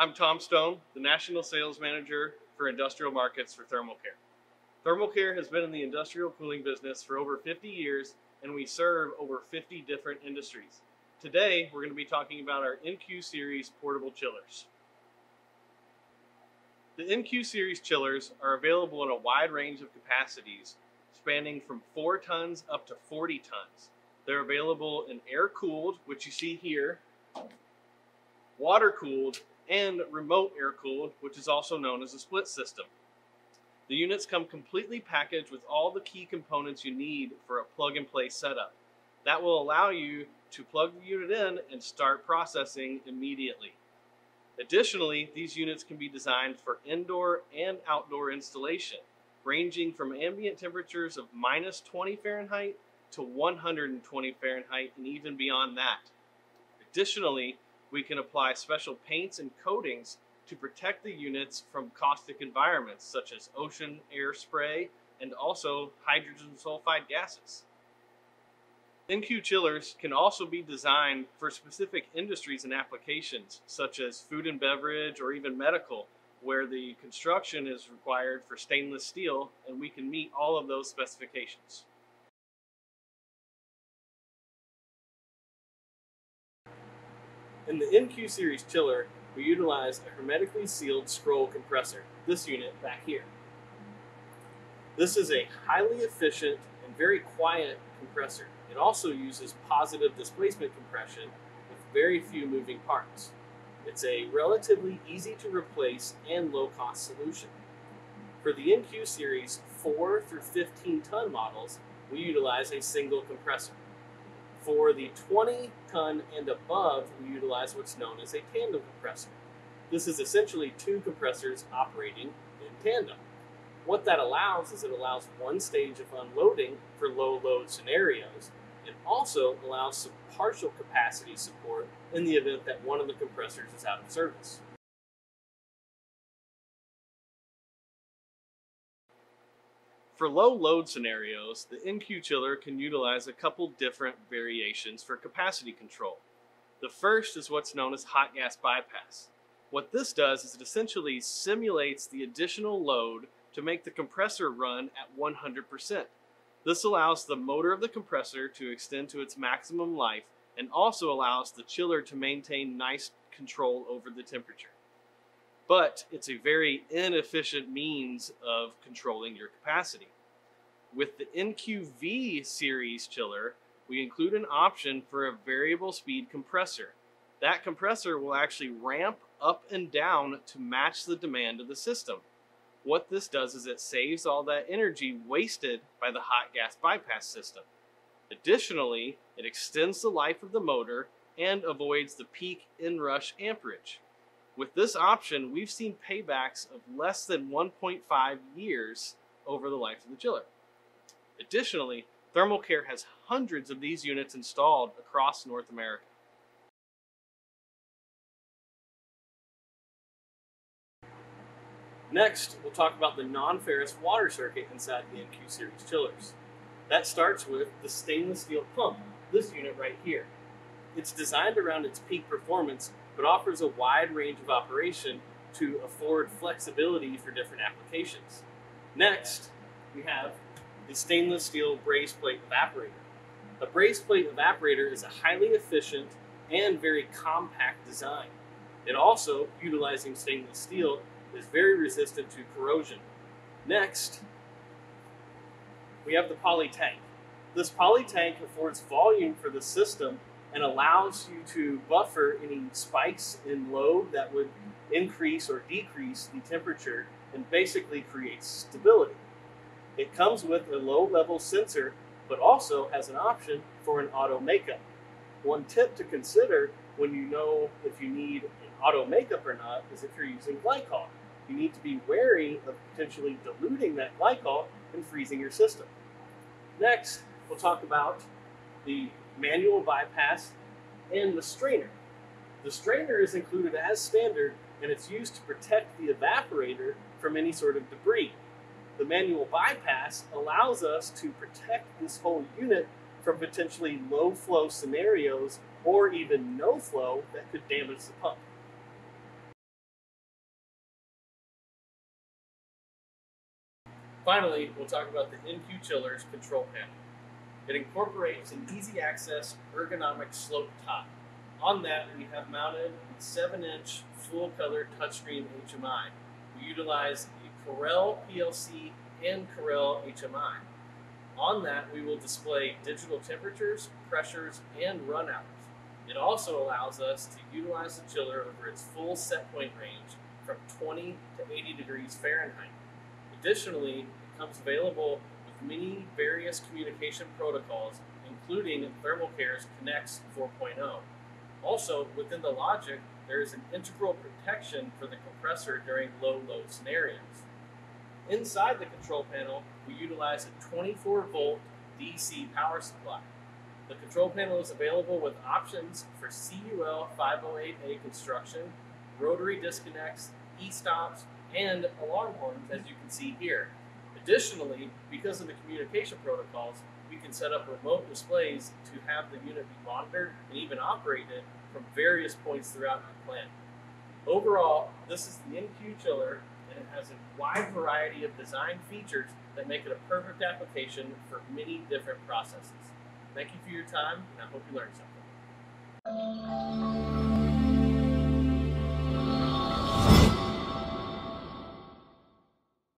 I'm Tom Stone, the National Sales Manager for Industrial Markets for Thermal Care. Thermal Care has been in the industrial cooling business for over 50 years, and we serve over 50 different industries. Today, we're going to be talking about our NQ Series portable chillers. The NQ Series chillers are available in a wide range of capacities, spanning from 4 tons up to 40 tons. They're available in air-cooled, which you see here, water-cooled, and remote air-cooled, which is also known as a split system. The units come completely packaged with all the key components you need for a plug-and-play setup. That will allow you to plug the unit in and start processing immediately. Additionally, these units can be designed for indoor and outdoor installation, ranging from ambient temperatures of -20 Fahrenheit to 120 Fahrenheit and even beyond that. Additionally, we can apply special paints and coatings to protect the units from caustic environments such as ocean air spray and also hydrogen sulfide gases. NQ chillers can also be designed for specific industries and applications such as food and beverage or even medical, where the construction is required for stainless steel, and we can meet all of those specifications. In the NQ Series chiller, we utilize a hermetically sealed scroll compressor, this unit back here. This is a highly efficient and very quiet compressor. It also uses positive displacement compression with very few moving parts. It's a relatively easy to replace and low-cost solution. For the NQ Series 4 through 15 ton models, we utilize a single compressor. For the 20 ton and above, we utilize what's known as a tandem compressor. This is essentially two compressors operating in tandem. What that allows is it allows one stage of unloading for low load scenarios, and also allows some partial capacity support in the event that one of the compressors is out of service. For low load scenarios, the NQ chiller can utilize a couple different variations for capacity control. The first is what's known as hot gas bypass. What this does is it essentially simulates the additional load to make the compressor run at 100%. This allows the motor of the compressor to extend to its maximum life and also allows the chiller to maintain nice control over the temperature. But it's a very inefficient means of controlling your capacity. With the NQV series chiller, we include an option for a variable speed compressor. That compressor will actually ramp up and down to match the demand of the system. What this does is it saves all that energy wasted by the hot gas bypass system. Additionally, it extends the life of the motor and avoids the peak inrush amperage. With this option, we've seen paybacks of less than 1.5 years over the life of the chiller. Additionally, Thermal Care has hundreds of these units installed across North America. Next, we'll talk about the non-ferrous water circuit inside the NQ Series chillers. That starts with the stainless steel pump, this unit right here. It's designed around its peak performance, but offers a wide range of operation to afford flexibility for different applications. Next, we have the stainless steel braze plate evaporator. The braze plate evaporator is a highly efficient and very compact design. It also, utilizing stainless steel, is very resistant to corrosion. Next, we have the poly tank. This poly tank affords volume for the system and allows you to buffer any spikes in load that would increase or decrease the temperature and basically creates stability. It comes with a low-level sensor, but also has an option for an auto makeup. One tip to consider when you know if you need an auto makeup or not is if you're using glycol. You need to be wary of potentially diluting that glycol and freezing your system. Next, we'll talk about the manual bypass and the strainer. The strainer is included as standard, and it's used to protect the evaporator from any sort of debris. The manual bypass allows us to protect this whole unit from potentially low flow scenarios or even no flow that could damage the pump. Finally, we'll talk about the NQ Chiller's control panel. It incorporates an easy access ergonomic slope top. On that, we have mounted a 7-inch full color touchscreen HMI. We utilize the Carel PLC and Carel HMI. On that, we will display digital temperatures, pressures, and run hours. It also allows us to utilize the chiller over its full set point range from 20 to 80 degrees Fahrenheit. Additionally, it comes available with many various communication protocols, including Thermal Care's Kinects 4.0. Also, within the logic, there is an integral protection for the compressor during low-load scenarios. Inside the control panel, we utilize a 24-volt DC power supply. The control panel is available with options for CUL508A construction, rotary disconnects, e-stops, and alarm horns, as you can see here. Additionally, because of the communication protocols, we can set up remote displays to have the unit be monitored and even operated from various points throughout the plant. Overall, this is the NQ Chiller, and it has a wide variety of design features that make it a perfect application for many different processes. Thank you for your time, and I hope you learned something.